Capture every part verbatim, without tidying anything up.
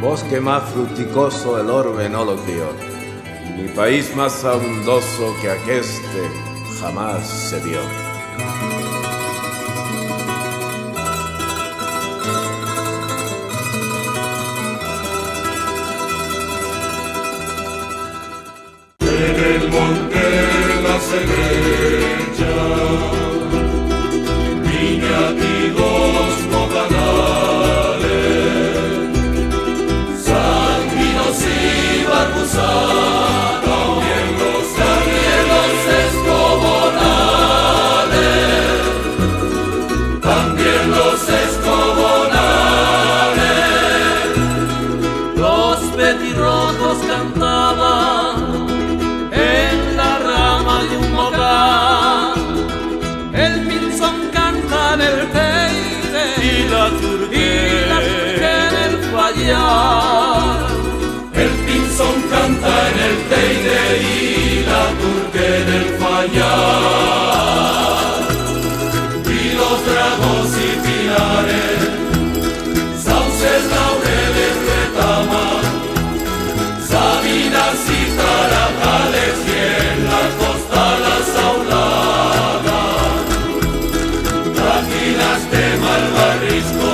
Bosque más fruticoso el orbe no lo crió, ni país más abundoso que aqueste jamás se vio. En el monte la segrecha, viñativos bocanales, el pinzón canta en el Teide y la turque en el Fallar, y los dragos y pinares, sauces, laureles, retamas, sabinas y tarajales, y en la costa las auladas, águilas de Malvarrisco,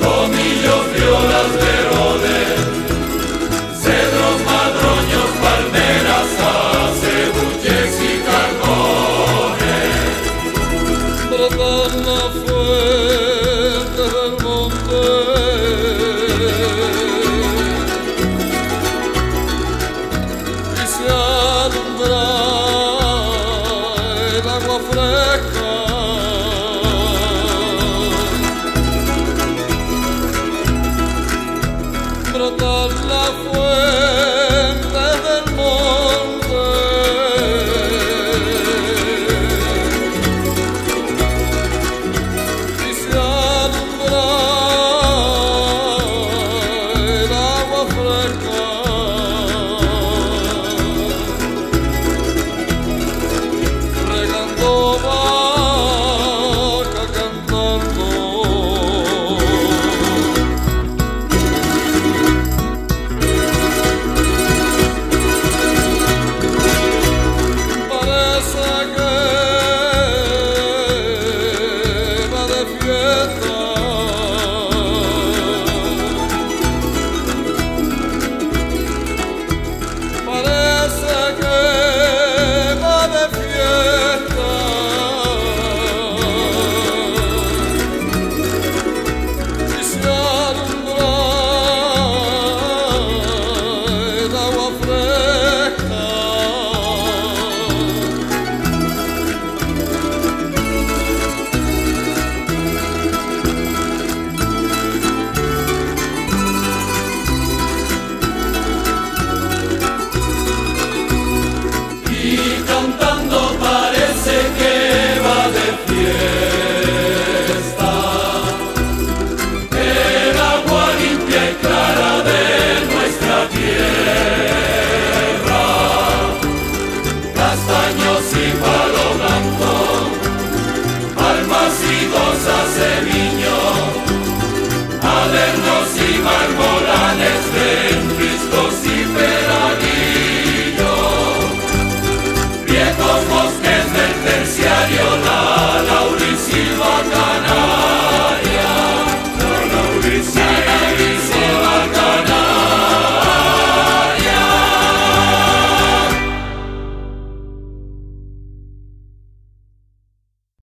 tomillos, violas, verones, cedros, madroños, palmeras, acebuches y carcones. Toda la fuente del monte y se